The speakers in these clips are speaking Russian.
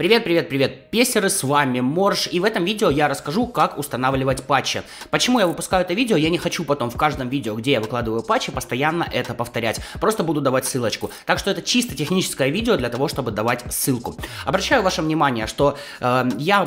Привет, песеры, с вами Морж, и в этом видео я расскажу, как устанавливать патчи. Почему я выпускаю это видео? Я не хочу потом в каждом видео, где я выкладываю патчи, постоянно это повторять. Просто буду давать ссылочку. Так что это чисто техническое видео для того, чтобы давать ссылку. Обращаю ваше внимание, что я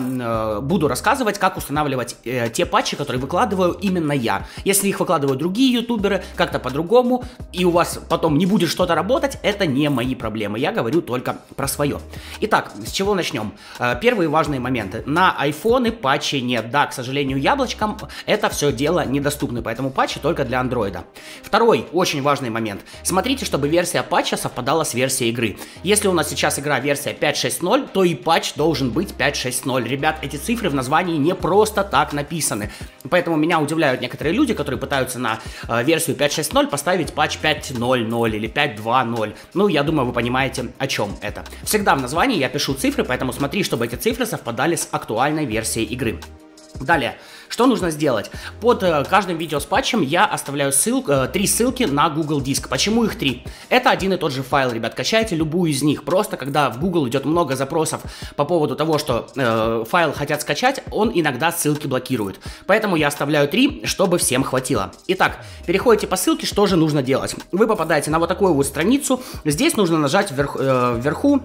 буду рассказывать, как устанавливать те патчи, которые выкладываю именно я. Если их выкладывают другие ютуберы, как-то по-другому, и у вас потом не будет что-то работать, это не мои проблемы. Я говорю только про свое. Итак, с чего начать? Начнем. Первые важные моменты. На айфоны патчей нет. Да, к сожалению, яблочкам это все дело недоступно, поэтому патчи только для андроида. Второй очень важный момент. Смотрите, чтобы версия патча совпадала с версией игры. Если у нас сейчас игра версия 5.6.0, то и патч должен быть 5.6.0. Ребят, эти цифры в названии не просто так написаны. Поэтому меня удивляют некоторые люди, которые пытаются на версию 5.6.0 поставить патч 5.0.0 или 5.2.0. Ну, я думаю, вы понимаете, о чем это. Всегда в названии я пишу цифры, поэтому смотри, чтобы эти цифры совпадали с актуальной версией игры. Далее. Что нужно сделать? Под каждым видео с патчем я оставляю три ссылки на Google Диск. Почему их три? Это один и тот же файл, ребят. Качайте любую из них. Просто когда в Google идет много запросов по поводу того, что файл хотят скачать, он иногда ссылки блокирует. Поэтому я оставляю три, чтобы всем хватило. Итак, переходите по ссылке, что же нужно делать? Вы попадаете на вот такую вот страницу. Здесь нужно нажать вверху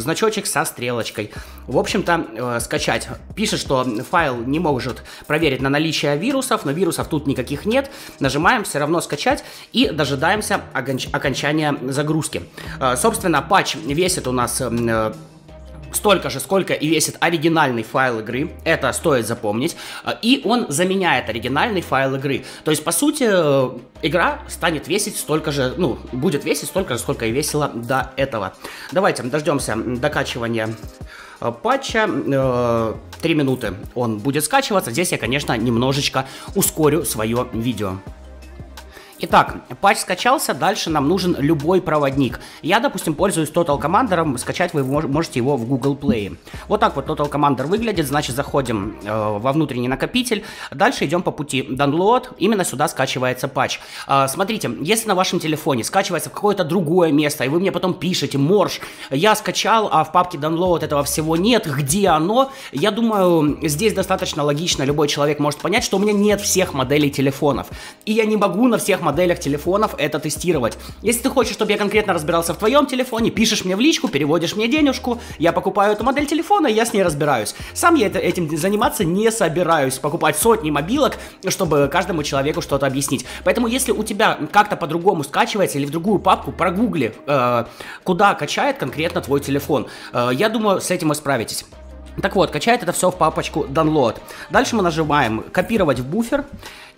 значочек со стрелочкой. В общем-то, скачать. Пишет, что файл не может проверить на наличие вирусов, но вирусов тут никаких нет. Нажимаем все равно скачать и дожидаемся окончания загрузки. Собственно, патч весит у нас столько же, сколько и весит оригинальный файл игры. Это стоит запомнить. И он заменяет оригинальный файл игры. То есть, по сути, игра станет весить столько же, ну, будет весить столько же, сколько и весила до этого. Давайте дождемся докачивания патча. 3 минуты он будет скачиваться. Здесь я, конечно, немножечко ускорю свое видео. Итак, патч скачался, дальше нам нужен любой проводник. Я, допустим, пользуюсь Total Commander, скачать вы можете его в Google Play. Вот так вот Total Commander выглядит, значит, заходим во внутренний накопитель, дальше идем по пути Download, именно сюда скачивается патч. Смотрите, если на вашем телефоне скачивается в какое-то другое место, и вы мне потом пишете: Морж, я скачал, а в папке Download этого всего нет, где оно? Я думаю, здесь достаточно логично, любой человек может понять, что у меня нет всех моделей телефонов, и я не могу на всех моделях телефонов это тестировать. Если ты хочешь, чтобы я конкретно разбирался в твоем телефоне, пишешь мне в личку, переводишь мне денежку, я покупаю эту модель телефона, я с ней разбираюсь. Сам я этим заниматься не собираюсь, покупать сотни мобилок, чтобы каждому человеку что-то объяснить. Поэтому если у тебя как-то по-другому скачивается или в другую папку, прогугли, куда качает конкретно твой телефон. Я думаю, с этим вы справитесь. Так вот, качает это все в папочку Download. Дальше мы нажимаем «Копировать в буфер»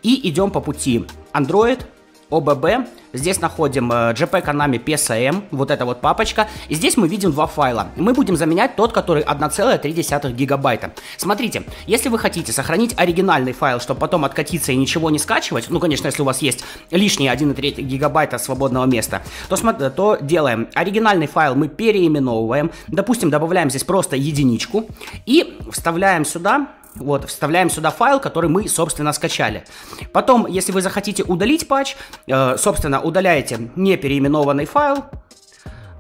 и идем по пути Android, ОББ, здесь находим JPEG Konami PSM, вот эта вот папочка, и здесь мы видим два файла. Мы будем заменять тот, который 1,3 гигабайта. Смотрите, если вы хотите сохранить оригинальный файл, чтобы потом откатиться и ничего не скачивать, ну, конечно, если у вас есть лишние 1,3 гигабайта свободного места, то делаем. Оригинальный файл мы переименовываем, допустим, добавляем здесь просто единичку и вставляем сюда. Вот, вставляем сюда файл, который мы, собственно, скачали. Потом, если вы захотите удалить патч, собственно, удаляете непереименованный файл,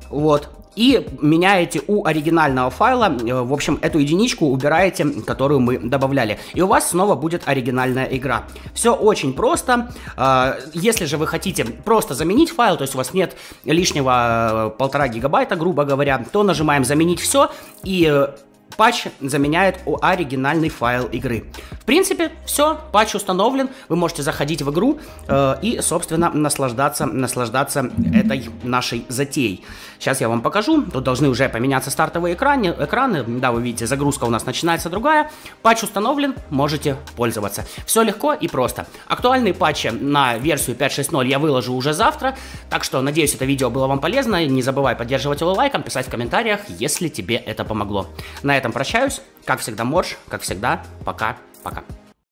вот, и меняете у оригинального файла, в общем, эту единичку убираете, которую мы добавляли. И у вас снова будет оригинальная игра. Все очень просто. Если же вы хотите просто заменить файл, то есть у вас нет лишнего 1,5 гигабайта, грубо говоря, то нажимаем «Заменить все» и патч заменяет оригинальный файл игры. В принципе, все, патч установлен, вы можете заходить в игру и, собственно, наслаждаться этой нашей затеей. Сейчас я вам покажу, тут должны уже поменяться стартовые экраны, да, вы видите, загрузка у нас начинается другая, патч установлен, можете пользоваться. Все легко и просто. Актуальные патчи на версию 5.6.0 я выложу уже завтра, так что, надеюсь, это видео было вам полезно, не забывай поддерживать его лайком, писать в комментариях, если тебе это помогло. На этом прощаюсь. Как всегда, Морж, как всегда, пока-пока.